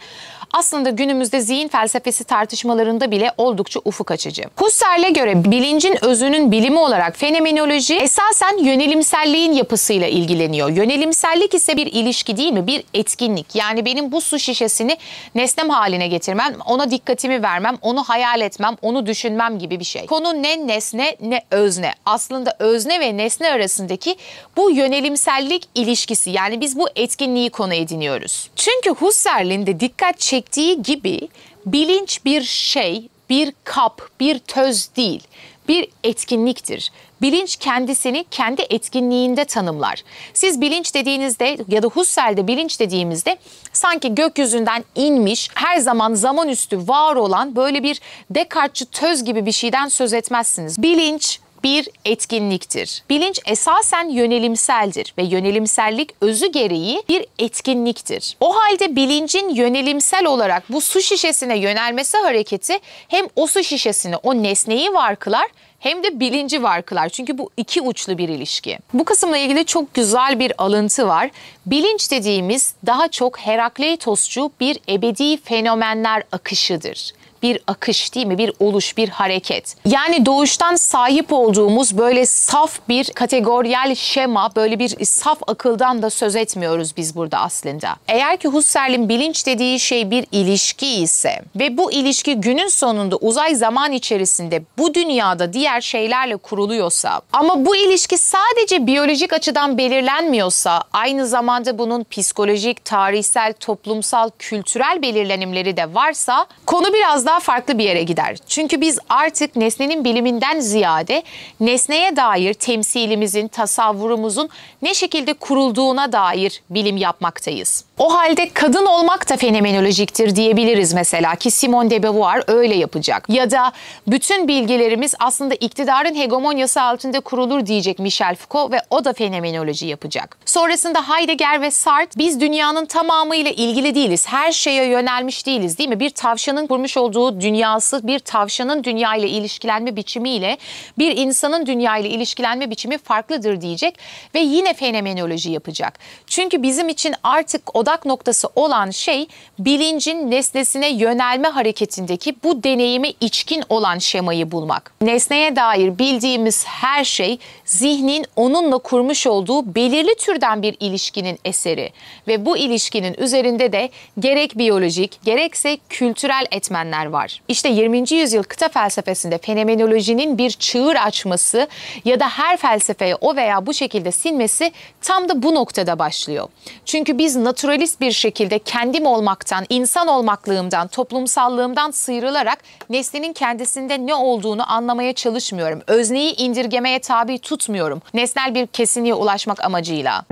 aslında günümüzde zihin felsefesi tartışmalarında bile oldukça ufuk açıcı. Husserl'e göre bilincin özünün bilimi olarak fenomenoloji esasen yönelimselliğin yapısıyla ilgileniyor. Yönelimsellik ise bir ilişki değil mi? Bir etkinlik. Yani benim bu su şişesini nesnem haline getirmem, ona dikkatimi vermem, onu hayal etmem, onu düşünmem gibi bir şey. Konu ne nesne ne özne. Aslında özne ve nesne arasındaki bu yönelimsellik ilişkisi, yani biz bu etkinliği konu ediniyoruz. Çünkü Husserl'in de dikkat çektiği gibi bilinç bir şey, bir kap, bir töz değil, bir etkinliktir. Bilinç kendisini kendi etkinliğinde tanımlar. Siz bilinç dediğinizde ya da Husserl'de bilinç dediğimizde sanki gökyüzünden inmiş, her zaman zaman üstü var olan böyle bir Descartes'çi töz gibi bir şeyden söz etmezsiniz. Bilinç bir etkinliktir. Bilinç esasen yönelimseldir ve yönelimsellik özü gereği bir etkinliktir. O halde bilincin yönelimsel olarak bu su şişesine yönelmesi hareketi hem o su şişesini, o nesneyi var kılar, hem de bilinci var kılar. Çünkü bu iki uçlu bir ilişki. Bu kısımla ilgili çok güzel bir alıntı var. Bilinç dediğimiz daha çok Herakleitosçu bir ebedi fenomenler akışıdır. Bir akış değil mi? Bir oluş, bir hareket. Yani doğuştan sahip olduğumuz böyle saf bir kategoriyel şema, böyle bir saf akıldan da söz etmiyoruz biz burada aslında. Eğer ki Husserl'in bilinç dediği şey bir ilişki ise ve bu ilişki günün sonunda uzay zaman içerisinde bu dünyada diğer şeylerle kuruluyorsa ama bu ilişki sadece biyolojik açıdan belirlenmiyorsa, aynı zamanda bunun psikolojik, tarihsel, toplumsal, kültürel belirlenimleri de varsa konu biraz daha daha farklı bir yere gider. Çünkü biz artık nesnenin biliminden ziyade nesneye dair temsilimizin, tasavvurumuzun ne şekilde kurulduğuna dair bilim yapmaktayız. O halde kadın olmak da fenomenolojiktir diyebiliriz mesela, ki Simone de Beauvoir öyle yapacak. Ya da bütün bilgilerimiz aslında iktidarın hegemonyası altında kurulur diyecek Michel Foucault ve o da fenomenoloji yapacak. Sonrasında Heidegger ve Sartre, biz dünyanın tamamıyla ilgili değiliz. Her şeye yönelmiş değiliz değil mi? Bir tavşanın kurmuş olduğu dünyası, bir tavşanın dünya ile ilişkilenme biçimiyle bir insanın dünya ile ilişkilenme biçimi farklıdır diyecek ve yine fenomenoloji yapacak. Çünkü bizim için artık odak noktası olan şey bilincin nesnesine yönelme hareketindeki bu deneyime içkin olan şemayı bulmak. Nesneye dair bildiğimiz her şey zihnin onunla kurmuş olduğu belirli türden bir ilişkinin eseri ve bu ilişkinin üzerinde de gerek biyolojik gerekse kültürel etmenler var. İşte yirminci yüzyıl kıta felsefesinde fenomenolojinin bir çığır açması ya da her felsefeye o veya bu şekilde sinmesi tam da bu noktada başlıyor. Çünkü biz naturalist bir şekilde kendim olmaktan, insan olmaklığımdan, toplumsallığımdan sıyrılarak nesnenin kendisinde ne olduğunu anlamaya çalışmıyorum. Özneyi indirgemeye tabi tutmuyorum. Nesnel bir kesinliğe ulaşmak amacıyla.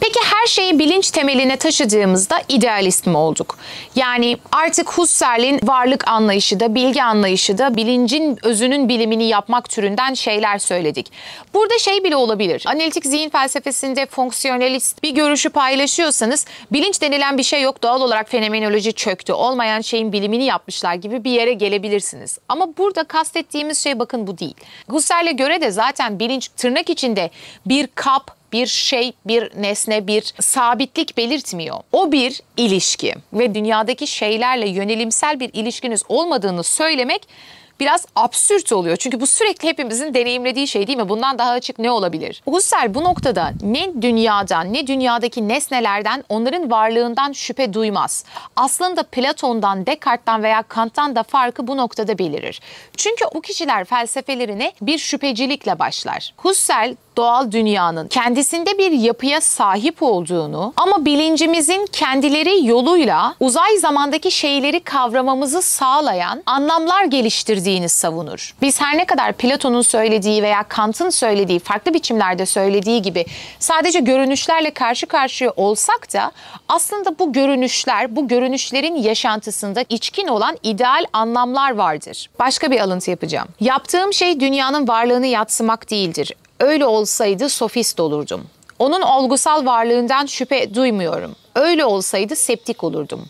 Peki her şeyi bilinç temeline taşıdığımızda idealist mi olduk? Yani artık Husserl'in varlık anlayışı da, bilgi anlayışı da bilincin özünün bilimini yapmak türünden şeyler söyledik. Burada şey bile olabilir. Analitik zihin felsefesinde fonksiyonelist bir görüşü paylaşıyorsanız bilinç denilen bir şey yok, doğal olarak fenomenoloji çöktü, olmayan şeyin bilimini yapmışlar gibi bir yere gelebilirsiniz. Ama burada kastettiğimiz şey bakın bu değil. Husserl'e göre de zaten bilinç tırnak içinde bir kap, bir şey, bir nesne, bir sabitlik belirtmiyor. O bir ilişki ve dünyadaki şeylerle yönelimsel bir ilişkiniz olmadığını söylemek biraz absürt oluyor. Çünkü bu sürekli hepimizin deneyimlediği şey değil mi? Bundan daha açık ne olabilir? Husserl bu noktada ne dünyadan ne dünyadaki nesnelerden, onların varlığından şüphe duymaz. Aslında Platon'dan, Descartes'ten veya Kant'tan da farkı bu noktada belirir. Çünkü bu kişiler felsefelerine bir şüphecilikle başlar. Husserl doğal dünyanın kendisinde bir yapıya sahip olduğunu ama bilincimizin kendileri yoluyla uzay zamandaki şeyleri kavramamızı sağlayan anlamlar geliştirdiğini savunur. Biz her ne kadar Platon'un söylediği veya Kant'ın söylediği, farklı biçimlerde söylediği gibi sadece görünüşlerle karşı karşıya olsak da aslında bu görünüşler, bu görünüşlerin yaşantısında içkin olan ideal anlamlar vardır. Başka bir alıntı yapacağım. Yaptığım şey dünyanın varlığını yadsımak değildir. Öyle olsaydı sofist olurdum. Onun olgusal varlığından şüphe duymuyorum. Öyle olsaydı septik olurdum.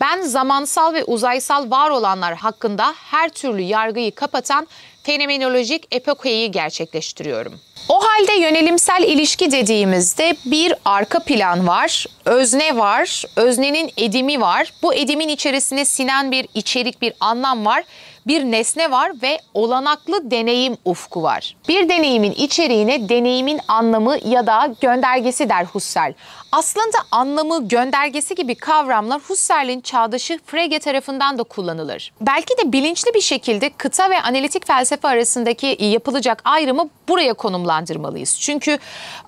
Ben zamansal ve uzaysal var olanlar hakkında her türlü yargıyı kapatan fenomenolojik epokeyi gerçekleştiriyorum. O halde yönelimsel ilişki dediğimizde bir arka plan var, özne var, öznenin edimi var. Bu edimin içerisine sinen bir içerik, bir anlam var. Bir nesne var ve olanaklı deneyim ufku var. Bir deneyimin içeriğine deneyimin anlamı ya da göndergesi der Husserl. Aslında anlamı, göndergesi gibi kavramlar Husserl'in çağdaşı Frege tarafından da kullanılır. Belki de bilinçli bir şekilde kıta ve analitik felsefe arasındaki yapılacak ayrımı buraya konumlandırmalıyız. Çünkü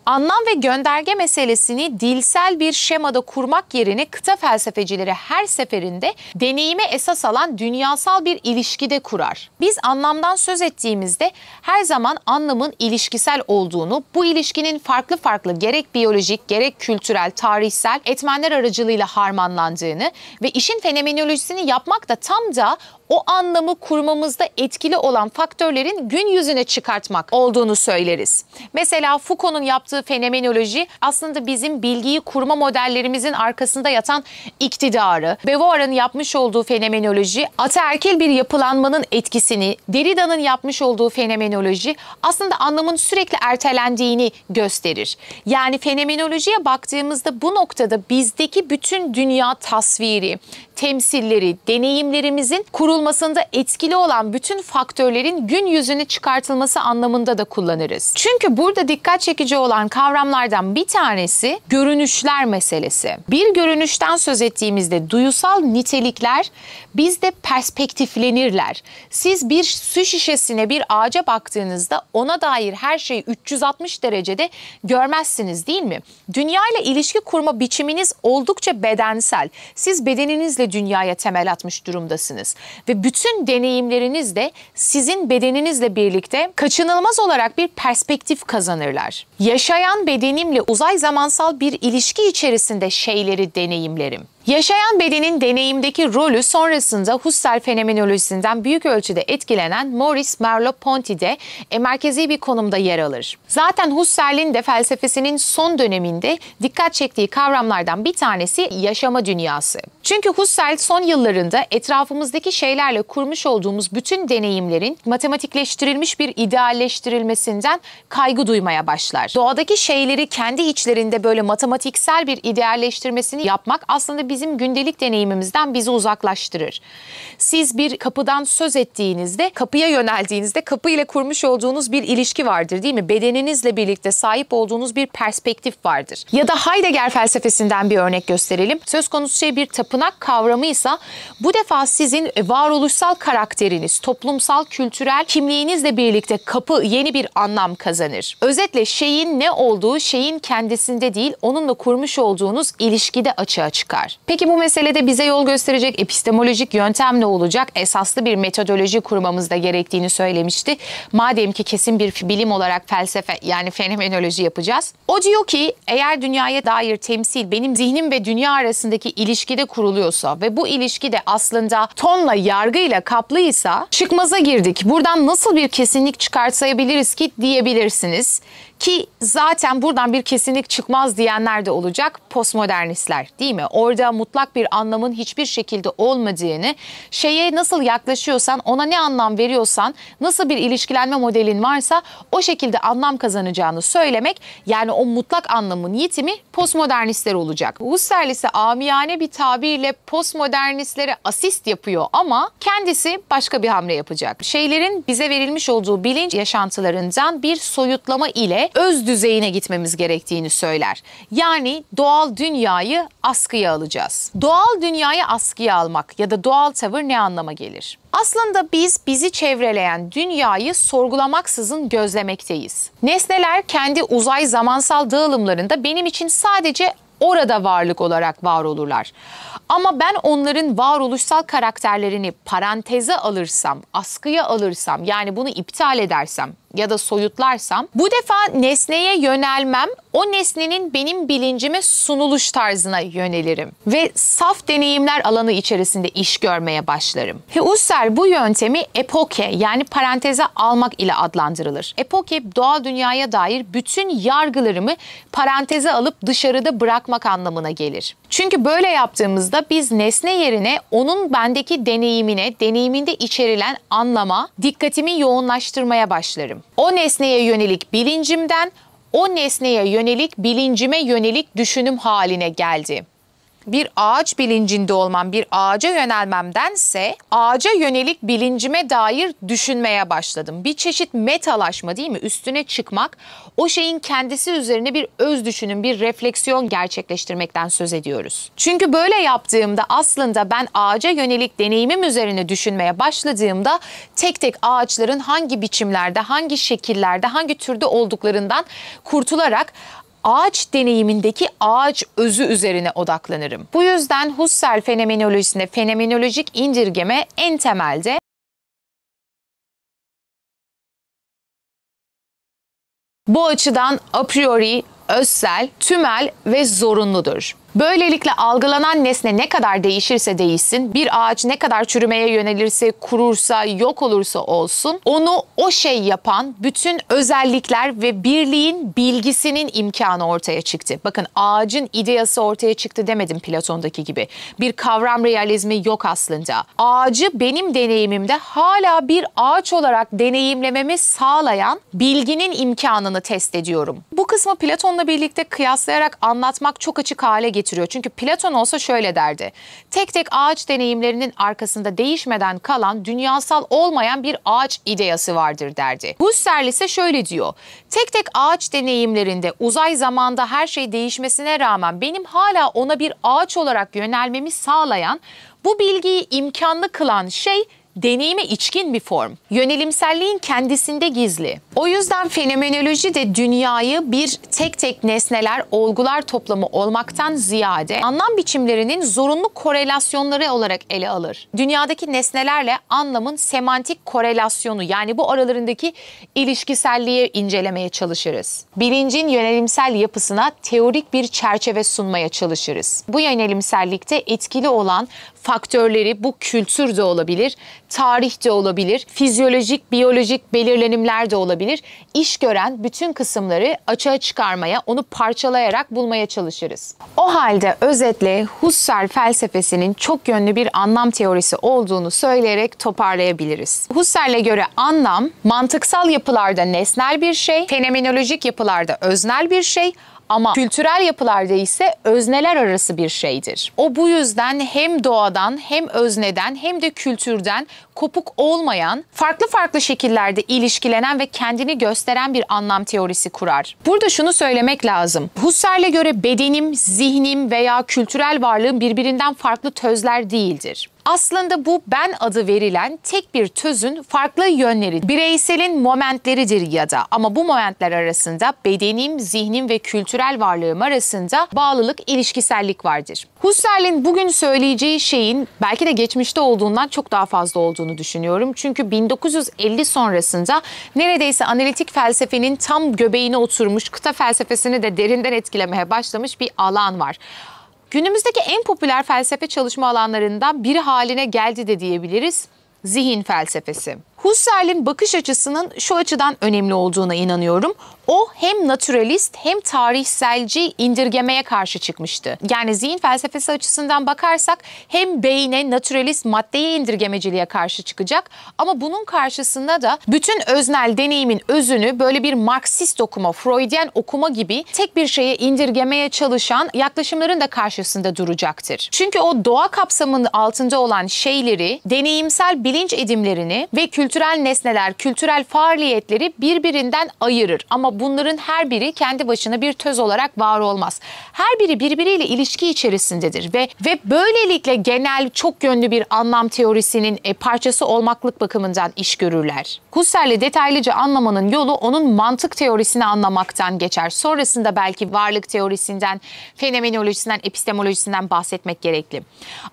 anlam ve gönderge meselesini dilsel bir şemada kurmak yerine kıta felsefecileri her seferinde deneyime esas alan dünyasal bir ilişki de kurar. Biz anlamdan söz ettiğimizde her zaman anlamın ilişkisel olduğunu, bu ilişkinin farklı farklı gerek biyolojik, gerek kültürel, tarihsel etmenler aracılığıyla harmanlandığını ve işin fenomenolojisini yapmak da tam da o anlamı kurmamızda etkili olan faktörlerin gün yüzüne çıkartmak olduğunu söyleriz. Mesela Foucault'un yaptığı fenomenoloji aslında bizim bilgiyi kurma modellerimizin arkasında yatan iktidarı, Beauvoir'ın yapmış olduğu fenomenoloji ataerkil bir yapılanmanın etkisini, Derrida'nın yapmış olduğu fenomenoloji aslında anlamın sürekli ertelendiğini gösterir. Yani fenomenolojiye baktığımızda bu noktada bizdeki bütün dünya tasviri, temsilleri, deneyimlerimizin kurulmasında etkili olan bütün faktörlerin gün yüzüne çıkartılması anlamında da kullanırız. Çünkü burada dikkat çekici olan kavramlardan bir tanesi görünüşler meselesi. Bir görünüşten söz ettiğimizde duyusal nitelikler bizde perspektiflenirler. Siz bir su şişesine, bir ağaca baktığınızda ona dair her şeyi üç yüz altmış derecede görmezsiniz değil mi? Dünya ile ilişki kurma biçiminiz oldukça bedensel. Siz bedeninizle dünyaya temel atmış durumdasınız. Ve bütün deneyimleriniz de sizin bedeninizle birlikte kaçınılmaz olarak bir perspektif kazanırlar. Yaşayan bedenimle uzay zamansal bir ilişki içerisinde şeyleri deneyimlerim. Yaşayan bedenin deneyimdeki rolü sonrasında Husserl fenomenolojisinden büyük ölçüde etkilenen Maurice Merleau-Ponty de merkezi bir konumda yer alır. Zaten Husserl'in de felsefesinin son döneminde dikkat çektiği kavramlardan bir tanesi yaşama dünyası. Çünkü Husserl son yıllarında etrafımızdaki şeylerle kurmuş olduğumuz bütün deneyimlerin matematikleştirilmiş bir idealleştirilmesinden kaygı duymaya başlar. Doğadaki şeyleri kendi içlerinde böyle matematiksel bir idealleştirmesini yapmak aslında bizim gündelik deneyimimizden bizi uzaklaştırır. Siz bir kapıdan söz ettiğinizde, kapıya yöneldiğinizde kapı ile kurmuş olduğunuz bir ilişki vardır değil mi? Bedeninizle birlikte sahip olduğunuz bir perspektif vardır. Ya da Heidegger felsefesinden bir örnek gösterelim. Söz konusu şey bir tapınak kavramıysa bu defa sizin varoluşsal karakteriniz, toplumsal, kültürel kimliğinizle birlikte kapı yeni bir anlam kazanır. Özetle şeyin ne olduğu şeyin kendisinde değil, onunla kurmuş olduğunuz ilişkide açığa çıkar. Peki bu meselede bize yol gösterecek epistemolojik yöntem ne olacak? Esaslı bir metodoloji kurmamız da gerektiğini söylemişti. Madem ki kesin bir bilim olarak felsefe yani fenomenoloji yapacağız. O diyor ki eğer dünyaya dair temsil benim zihnim ve dünya arasındaki ilişkide kuruluyorsa ve bu ilişki de aslında tonla yargıyla kaplıysa çıkmaza girdik. Buradan nasıl bir kesinlik çıkartabiliriz ki diyebilirsiniz. Ki zaten buradan bir kesinlik çıkmaz diyenler de olacak postmodernistler değil mi? Orada mutlak bir anlamın hiçbir şekilde olmadığını, şeye nasıl yaklaşıyorsan, ona ne anlam veriyorsan, nasıl bir ilişkilenme modelin varsa o şekilde anlam kazanacağını söylemek, yani o mutlak anlamın yitimi postmodernistler olacak. Husserl ise amiyane bir tabirle postmodernistlere asist yapıyor ama kendisi başka bir hamle yapacak. Şeylerin bize verilmiş olduğu bilinç yaşantılarından bir soyutlama ile öz düzeyine gitmemiz gerektiğini söyler. Yani doğal dünyayı askıya alacağız. Doğal dünyayı askıya almak ya da doğal tavır ne anlama gelir? Aslında biz bizi çevreleyen dünyayı sorgulamaksızın gözlemekteyiz. Nesneler kendi uzay zamansal dağılımlarında benim için sadece orada varlık olarak var olurlar. Ama ben onların varoluşsal karakterlerini paranteze alırsam, askıya alırsam, yani bunu iptal edersem ya da soyutlarsam, bu defa nesneye yönelmem, o nesnenin benim bilincime sunuluş tarzına yönelirim ve saf deneyimler alanı içerisinde iş görmeye başlarım. Husserl bu yöntemi epoke yani paranteze almak ile adlandırılır. Epoke doğal dünyaya dair bütün yargılarımı paranteze alıp dışarıda bırakmak anlamına gelir. Çünkü böyle yaptığımızda biz nesne yerine onun bendeki deneyimine, deneyiminde içerilen anlama dikkatimi yoğunlaştırmaya başlarım. O nesneye yönelik bilincimden, o nesneye yönelik bilincime yönelik düşünüm haline geldi. Bir ağaç bilincinde olmam, bir ağaca yönelmemdense ağaca yönelik bilincime dair düşünmeye başladım. Bir çeşit metalaşma değil mi? Üstüne çıkmak, o şeyin kendisi üzerine bir öz düşünüm, bir refleksiyon gerçekleştirmekten söz ediyoruz. Çünkü böyle yaptığımda aslında ben ağaca yönelik deneyimim üzerine düşünmeye başladığımda tek tek ağaçların hangi biçimlerde, hangi şekillerde, hangi türde olduklarından kurtularak ağaç deneyimindeki ağaç özü üzerine odaklanırım. Bu yüzden Husserl fenomenolojisinde fenomenolojik indirgeme en temelde bu açıdan a priori, özsel, tümel ve zorunludur. Böylelikle algılanan nesne ne kadar değişirse değişsin, bir ağaç ne kadar çürümeye yönelirse, kurursa, yok olursa olsun, onu o şey yapan bütün özellikler ve birliğin bilgisinin imkanı ortaya çıktı. Bakın ağacın ideası ortaya çıktı demedim Platon'daki gibi. Bir kavram realizmi yok aslında. Ağacı benim deneyimimde hala bir ağaç olarak deneyimlememi sağlayan bilginin imkanını test ediyorum. Bu kısmı Platon'la birlikte kıyaslayarak anlatmak çok açık hale getiriyor. getiriyor. Çünkü Platon olsa şöyle derdi. Tek tek ağaç deneyimlerinin arkasında değişmeden kalan, dünyasal olmayan bir ağaç ideası vardır derdi. Husserl ise şöyle diyor. Tek tek ağaç deneyimlerinde uzay zamanda her şey değişmesine rağmen benim hala ona bir ağaç olarak yönelmemi sağlayan, bu bilgiyi imkanlı kılan şey deneyime içkin bir form. Yönelimselliğin kendisinde gizli. O yüzden fenomenoloji de dünyayı bir tek tek nesneler, olgular toplamı olmaktan ziyade anlam biçimlerinin zorunlu korelasyonları olarak ele alır. Dünyadaki nesnelerle anlamın semantik korelasyonu, yani bu aralarındaki ilişkiselliği incelemeye çalışırız. Bilincin yönelimsel yapısına teorik bir çerçeve sunmaya çalışırız. Bu yönelimsellikte etkili olan faktörleri, bu kültür de olabilir, tarih de olabilir, fizyolojik, biyolojik belirlenimler de olabilir. İş gören bütün kısımları açığa çıkarmaya, onu parçalayarak bulmaya çalışırız. O halde özetle Husserl felsefesinin çok yönlü bir anlam teorisi olduğunu söyleyerek toparlayabiliriz. Husserl'e göre anlam, mantıksal yapılarda nesnel bir şey, fenomenolojik yapılarda öznel bir şey, Ama kültürel yapılar değilse özneler arası bir şeydir. O bu yüzden hem doğadan hem özneden hem de kültürden kopuk olmayan, farklı farklı şekillerde ilişkilenen ve kendini gösteren bir anlam teorisi kurar. Burada şunu söylemek lazım. Husserl'e göre bedenim, zihnim veya kültürel varlığım birbirinden farklı tözler değildir. Aslında bu ben adı verilen tek bir tözün farklı yönleri, bireyselin momentleridir ya da ama bu momentler arasında bedenim, zihnim ve kültürel varlığım arasında bağlılık, ilişkisellik vardır. Husserl'in bugün söyleyeceği şeyin belki de geçmişte olduğundan çok daha fazla olduğunu düşünüyorum. Çünkü bin dokuz yüz elli sonrasında neredeyse analitik felsefenin tam göbeğine oturmuş, kıta felsefesini de derinden etkilemeye başlamış bir alan var. Günümüzdeki en popüler felsefe çalışma alanlarından biri haline geldi de diyebiliriz, zihin felsefesi. Husserl'in bakış açısının şu açıdan önemli olduğuna inanıyorum. O hem naturalist hem tarihselci indirgemeye karşı çıkmıştı. Yani zihin felsefesi açısından bakarsak hem beyne, naturalist maddeye indirgemeciliğe karşı çıkacak ama bunun karşısında da bütün öznel deneyimin özünü böyle bir Marksist okuma, Freudyen okuma gibi tek bir şeye indirgemeye çalışan yaklaşımların da karşısında duracaktır. Çünkü o doğa kapsamının altında olan şeyleri, deneyimsel bilinç edimlerini ve kültürel Kültürel nesneler, kültürel faaliyetleri birbirinden ayırır. Ama bunların her biri kendi başına bir töz olarak var olmaz. Her biri birbiriyle ilişki içerisindedir ve ve böylelikle genel çok yönlü bir anlam teorisinin e, parçası olmaklık bakımından iş görürler. Husserl'i detaylıca anlamanın yolu onun mantık teorisini anlamaktan geçer. Sonrasında belki varlık teorisinden, fenomenolojisinden, epistemolojisinden bahsetmek gerekli.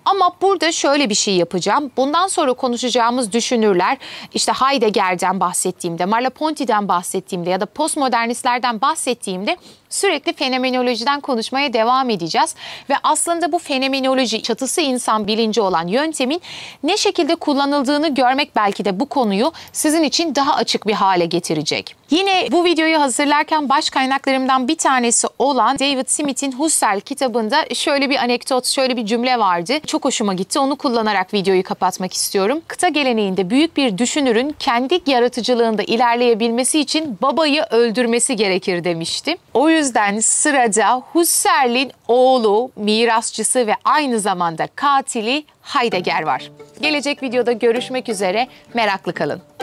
Ama burada şöyle bir şey yapacağım. Bundan sonra konuşacağımız düşünürler, İşte Heidegger'den bahsettiğimde, Merleau-Ponty'den bahsettiğimde ya da postmodernistlerden bahsettiğimde sürekli fenomenolojiden konuşmaya devam edeceğiz. Ve aslında bu fenomenoloji çatısı insan bilinci olan yöntemin ne şekilde kullanıldığını görmek belki de bu konuyu sizin için daha açık bir hale getirecek. Yine bu videoyu hazırlarken baş kaynaklarımdan bir tanesi olan David Smith'in Husserl kitabında şöyle bir anekdot, şöyle bir cümle vardı. Çok hoşuma gitti. Onu kullanarak videoyu kapatmak istiyorum. Kıta geleneğinde büyük bir düşünürün kendi yaratıcılığında ilerleyebilmesi için babayı öldürmesi gerekir demişti. O yüzden sırada Husserl'in oğlu, mirasçısı ve aynı zamanda katili Heidegger var. Gelecek videoda görüşmek üzere. Meraklı kalın.